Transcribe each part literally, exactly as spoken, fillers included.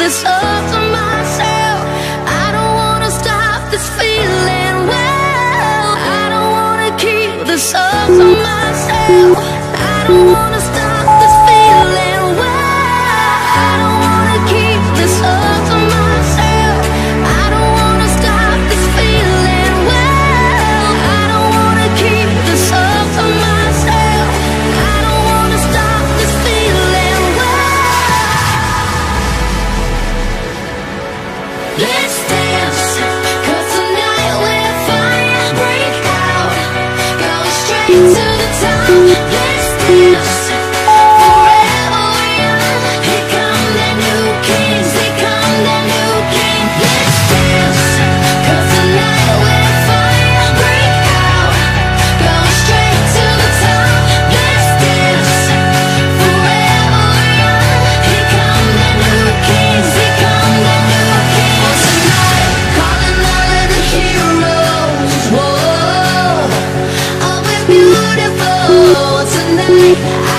this up to myself. I don't wanna stop this feeling. Well, I don't wanna keep this up to myself. I don't wanna stop this feeling. Well, I don't wanna keep this up to myself. I don't wanna stop this feeling. Well, I don't wanna keep this up to myself. I don't wanna stop this feeling. Well, let's dance. Cause tonight we're fire. Break out. Go straight to the top. Let's dance. Tonight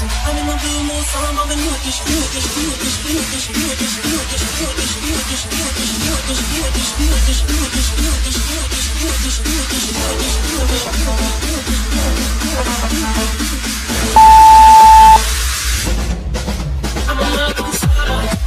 I'm in love with more so I'm on the new dish, new dish, new dish, new dish, new dish, new dish, new dish, new dish, new dish, new dish, new dish, new dish, new dish, new dish, new dish, new dish, new dish, new dish, new dish, I'm in love with Sarah.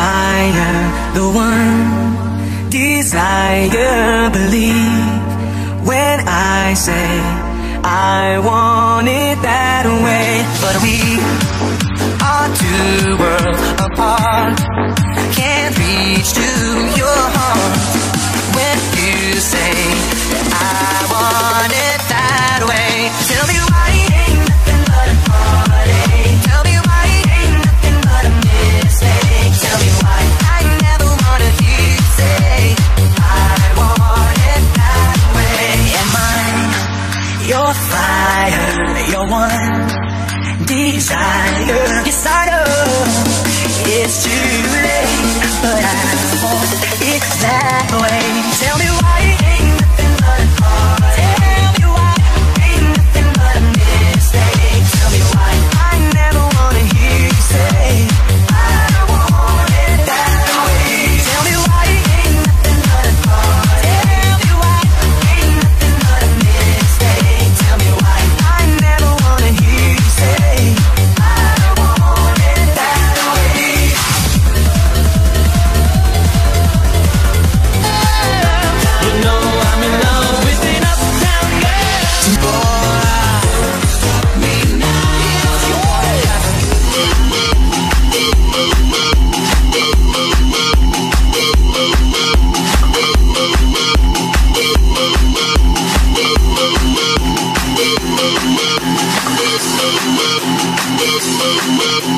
fire, the one desire. Believe when I say I want it that way. But we are two worlds apart, can't reach to your heart. When you say that I want it that way, tell me why. Your one desire. Yes, I know it's too late, but I want it that way. Tell me why it ain't nothing but a heart. Tell me why it ain't nothing but a mistake. Tell me why I never wanna hear you say I want it that way. Tell me why it ain't nothing but a heart. Tell me why it ain't nothing but a mistake. Tell me why doesn't matter.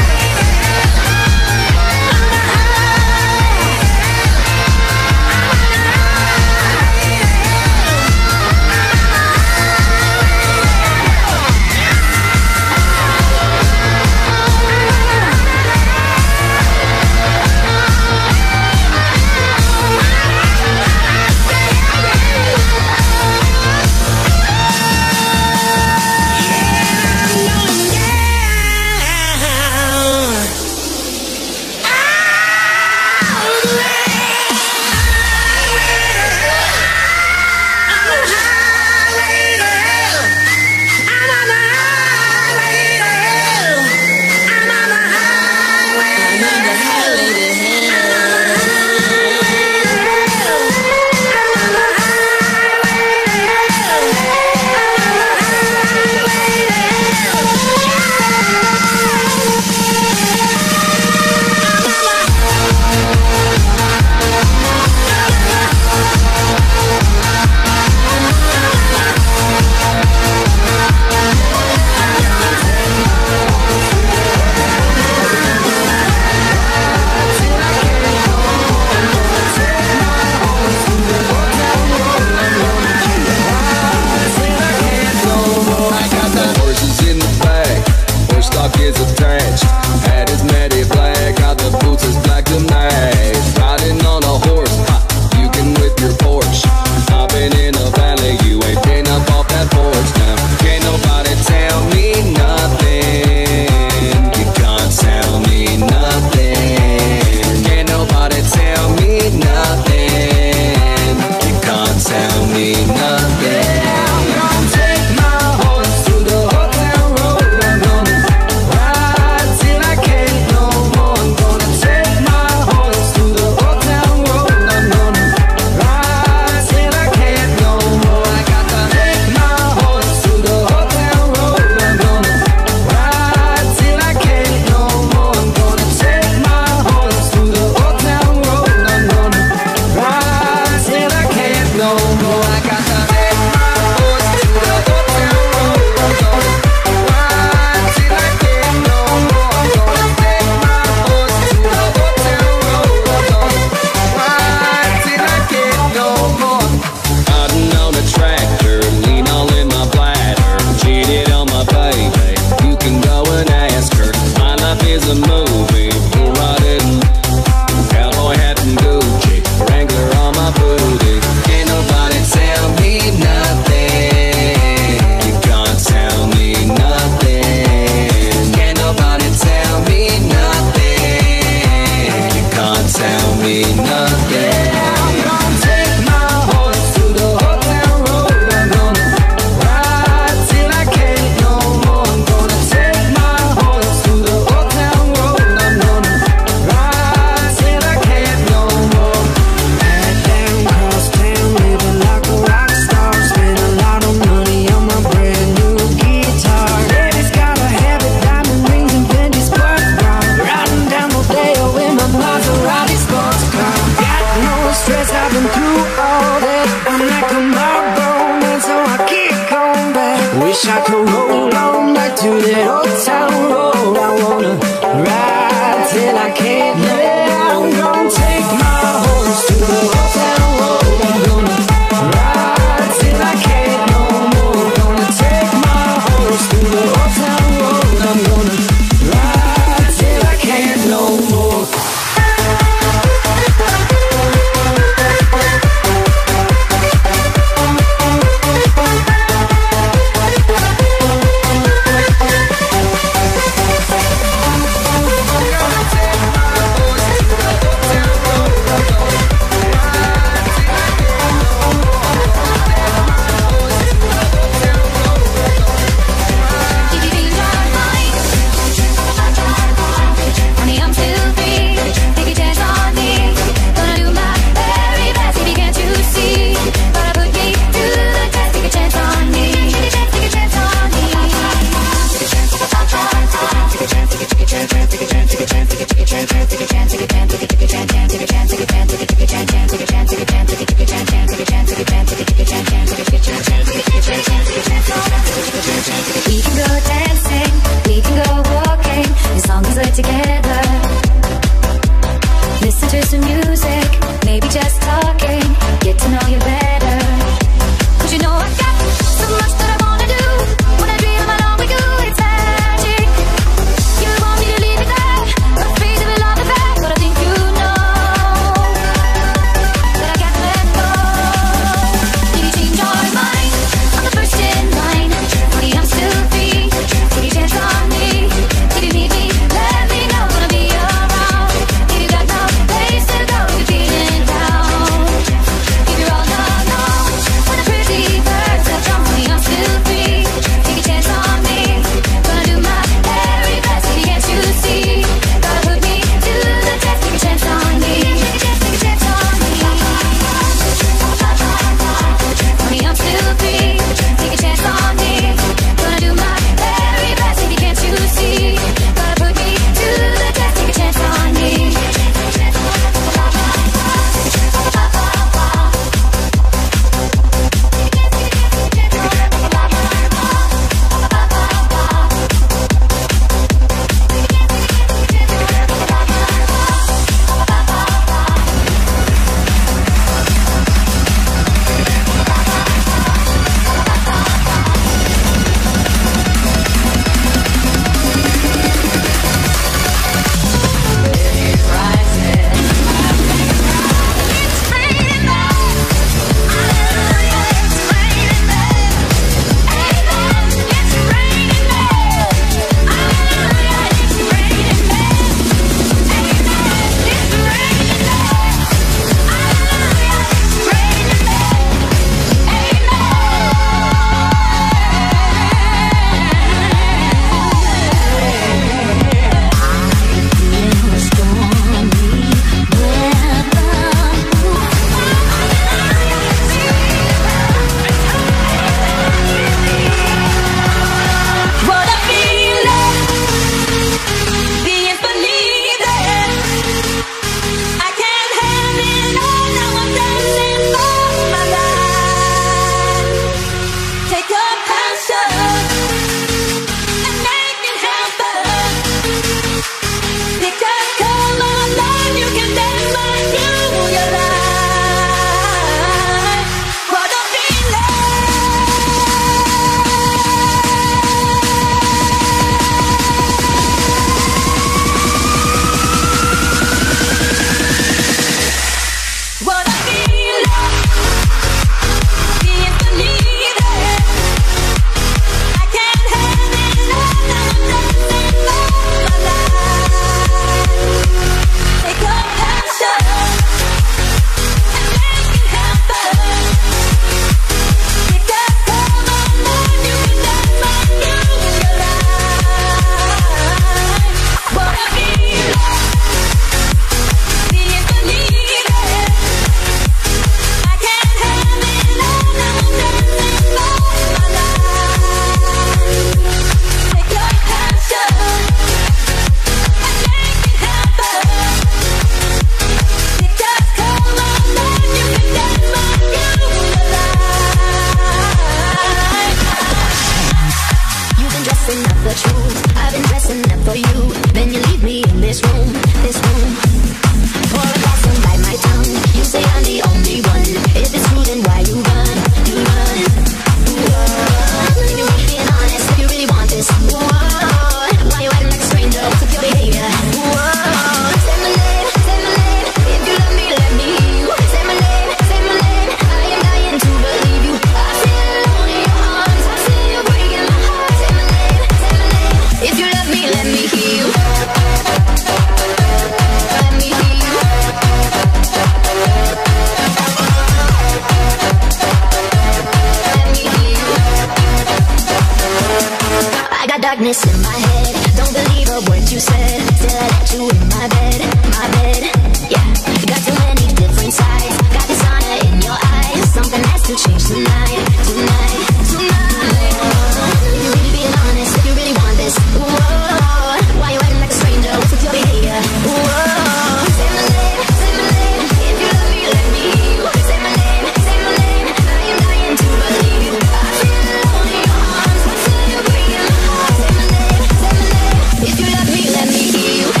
madness in my head. Don't believe a word you said till I let you in my bed, my bed. Yeah, you got too many different sides, got dishonor in your eyes. Something has to change tonight, tonight, tonight. Oh, if you're really being honest, if you really want this, whoa, why you acting like a stranger? What's with your behavior? Whoa, say my name, say my name. If you love me, let me hear you. Say my name, say my name. Now you're dying to believe you. I feel alone in your arms, but still you're breaking my heart. Say my name, say my name. If you love me, let me hear you. Let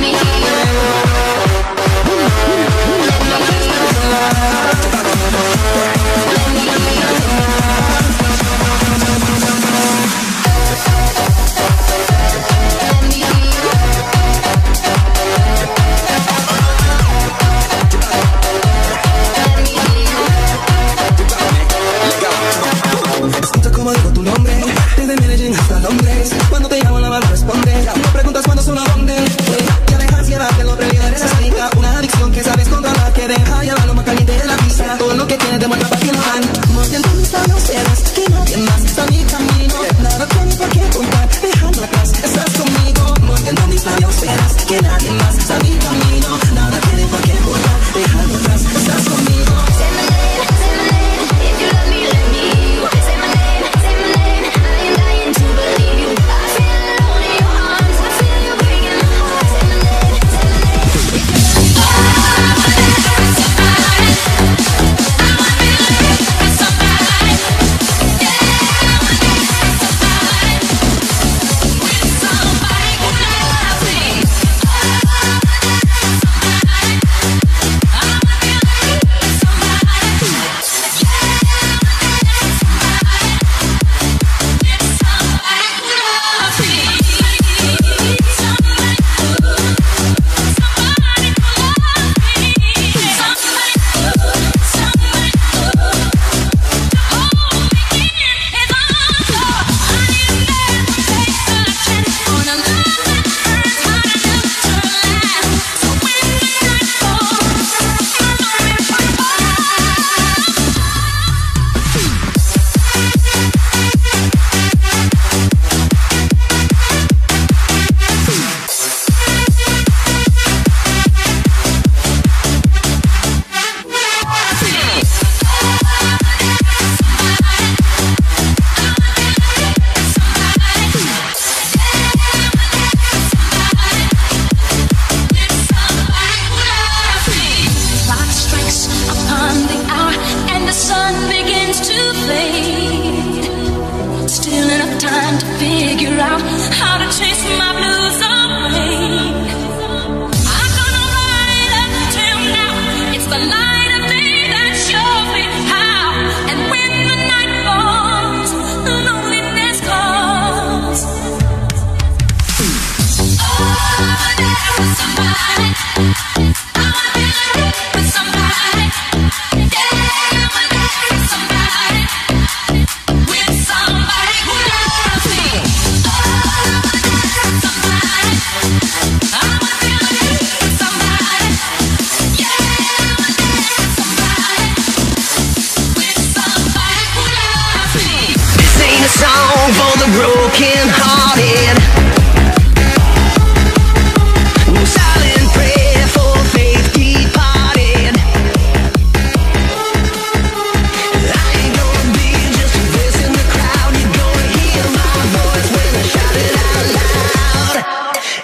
me hear you.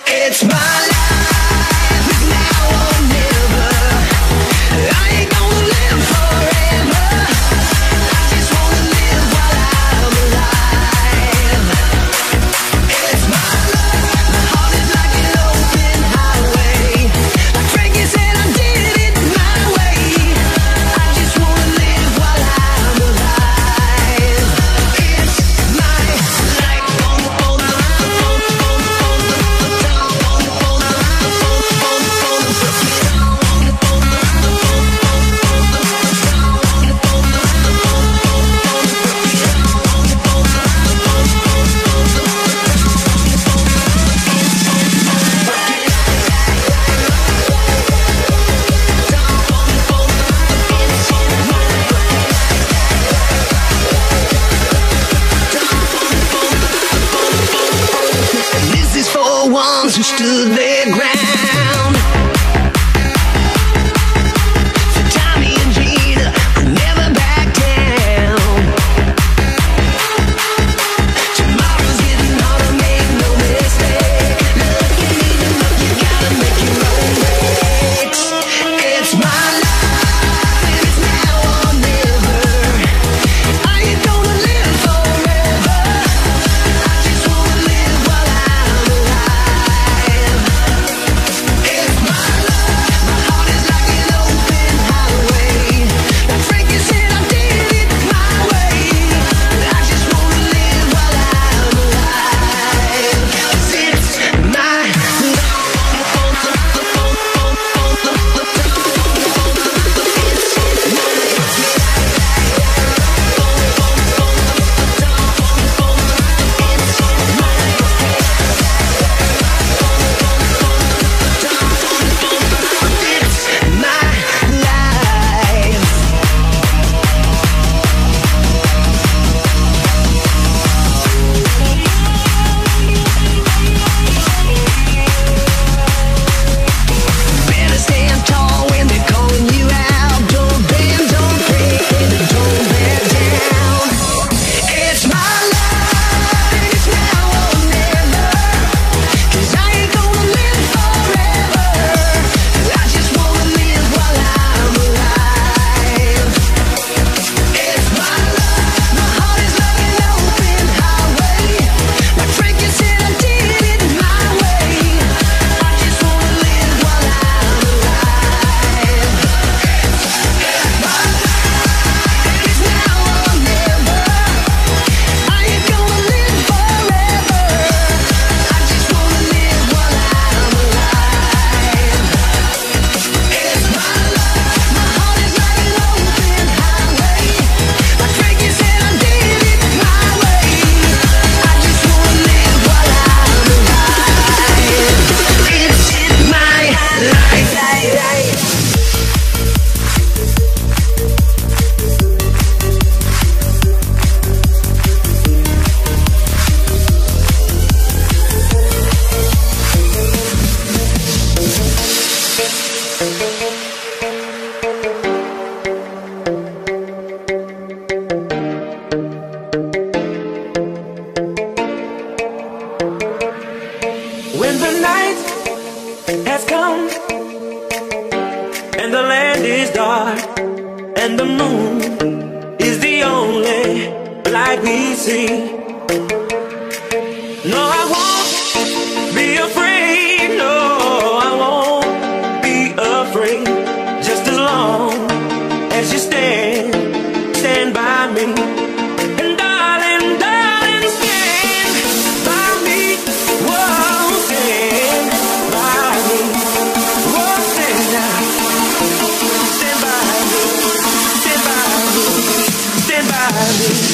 It's my stars and the moon is the only light we see. No, I won't be afraid. No, I won't be afraid. Just as long as you stand, stand by me. And darling, darling, stand by me. Whoa, stand by me. Whoa, stand by me. Stand by me. Stand by me. Stand by me.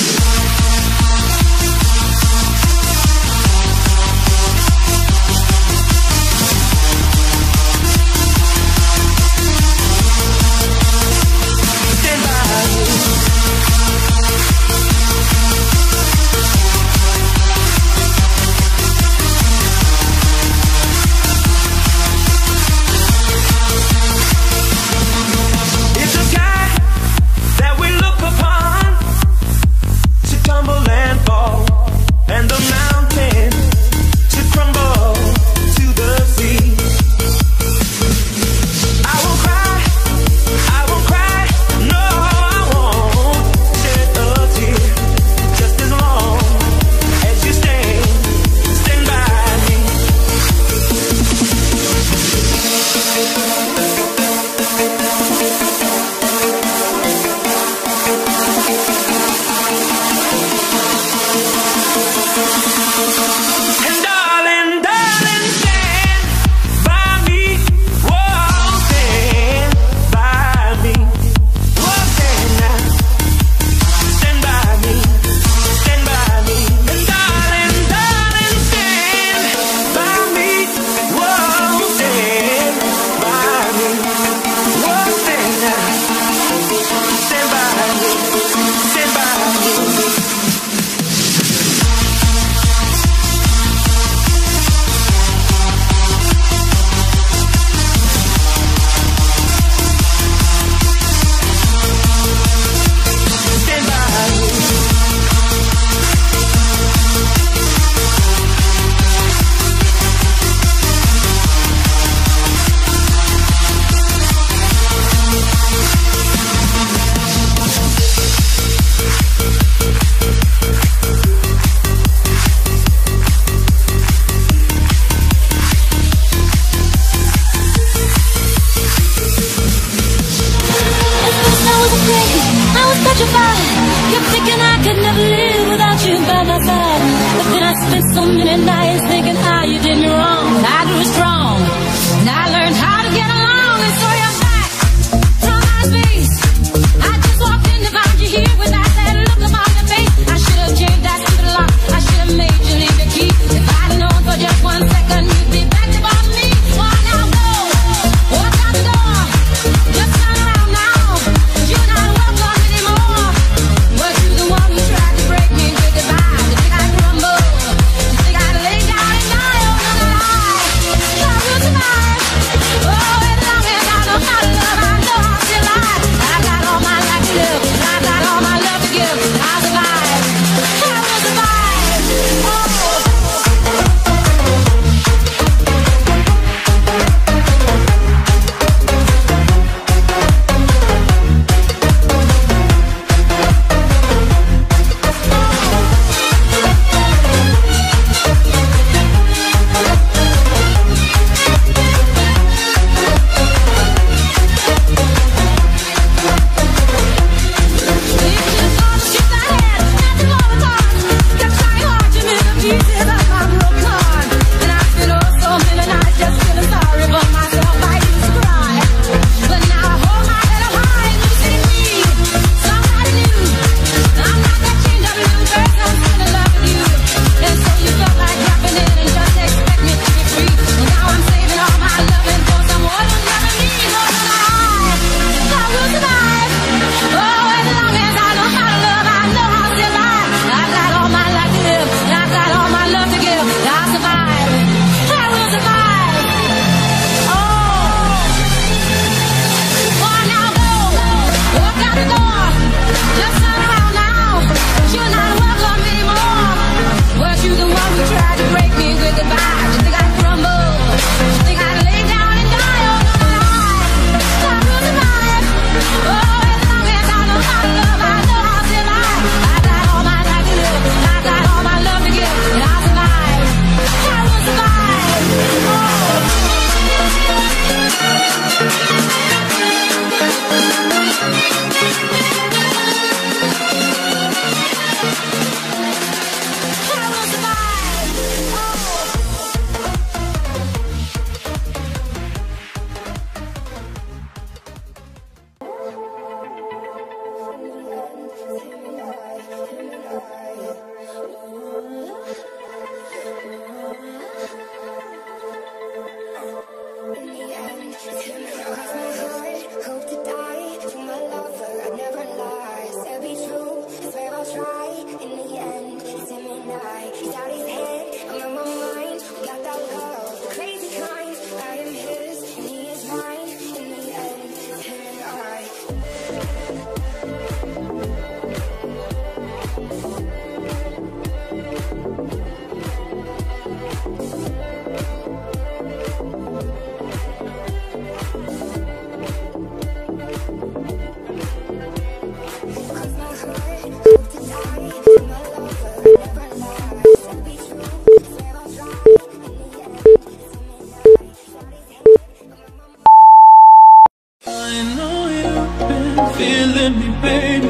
with me, baby.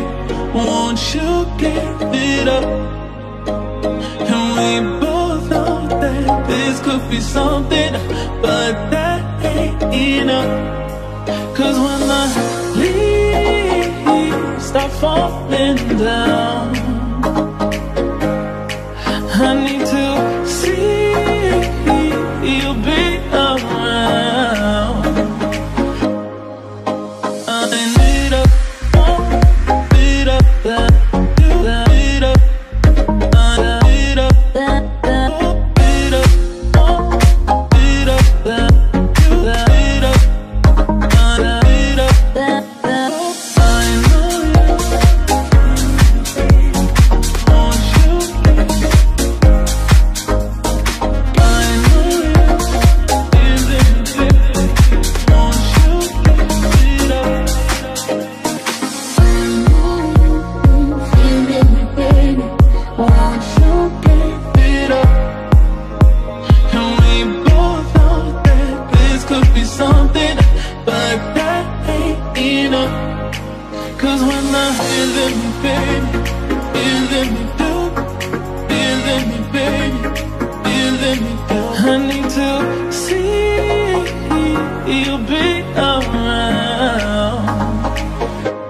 Won't you give it up? And we both know that this could be something, but that ain't enough. Cause when the leaves start falling down, I need to see you be around. I need a bit of that, do that, bit of that, bit of that, bit of that, do that, bit of that, bit of that. Something, but that ain't enough. Cause when I feel in me, baby, feel in me, do, feel in me, baby, feel in me, do, I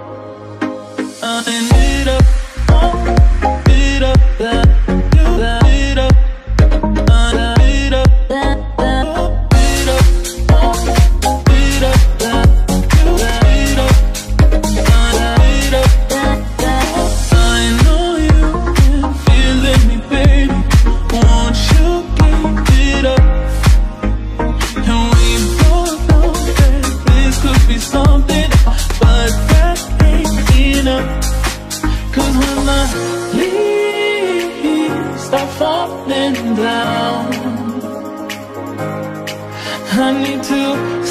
need to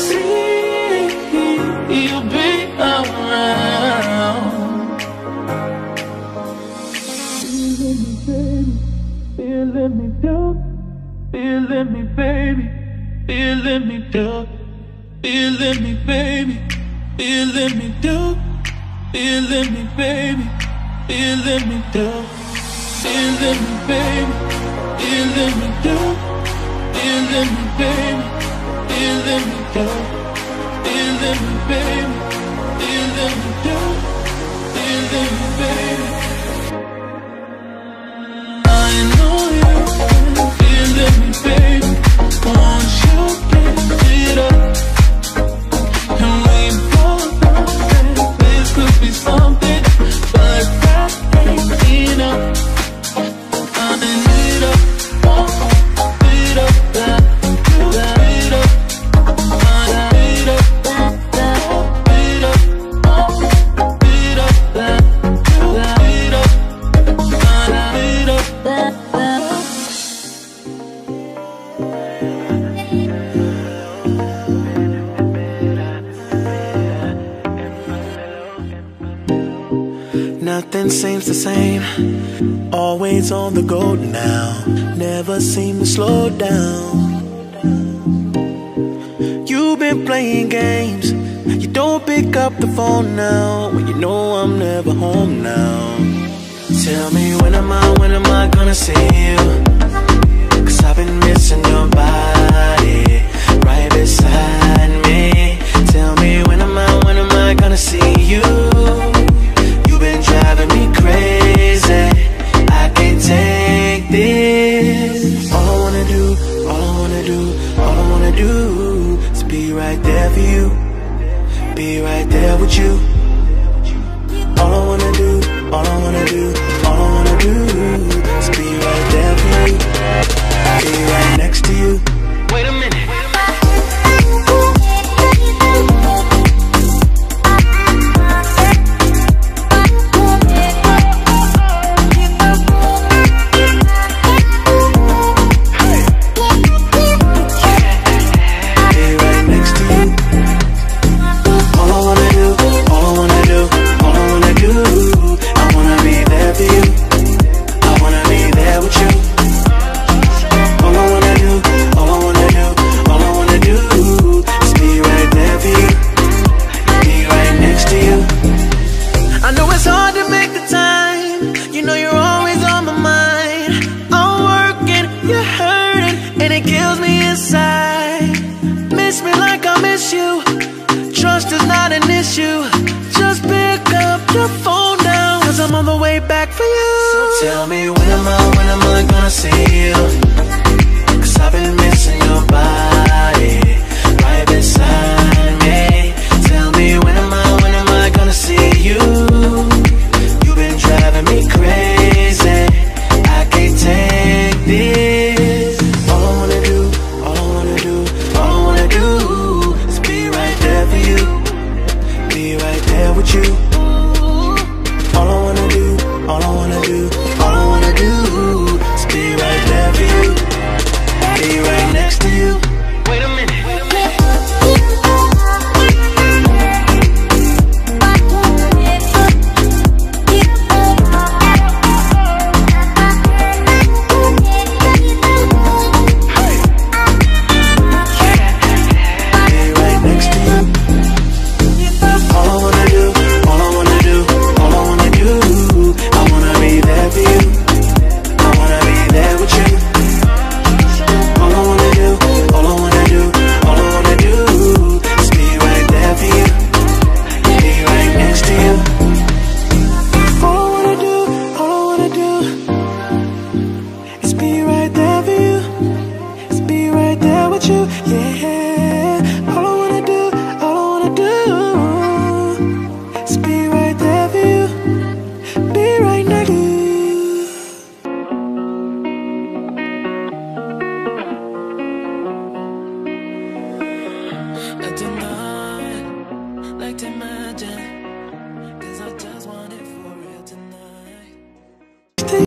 see you be around. I need a bit of that, do that, bit of that, bit of that. Stop falling down, I need to see you be around. Feeling me, baby, feeling me dope, feeling me, baby, feeling me dope, feeling me, baby, feeling me dope, feeling me, baby, feeling me dope. Feel in me, baby, feel in me, do, feel in me, baby, feel in me, do, feel in me, baby, feel in me, do, feel in me, baby. I know you feel in me, baby. Won't you give it up? And we both know that this could be something, but that ain't enough. Nothing seems the same, always on the go now, never seem to slow down. You've been playing games, you don't pick up the phone now, when you know I'm never home now. Tell me when am I, when am I gonna see you? Cause I've been missing your body, right beside me. Tell me when am I, when am I gonna see you? Be right there with you. All I wanna do, all I wanna do, all I wanna do is be right there for you. Be right next to you. Wait a minute. Be right next to you. All I wanna do, all I wanna do. know it's hard to make the time. You know you're always on my mind. I'm working, you're hurting, and it kills me inside. Miss me like I miss you. Trust is not an issue. Just pick up your phone now, 'cause I'm on the way back for you. So tell me, when am I, when am I gonna see you?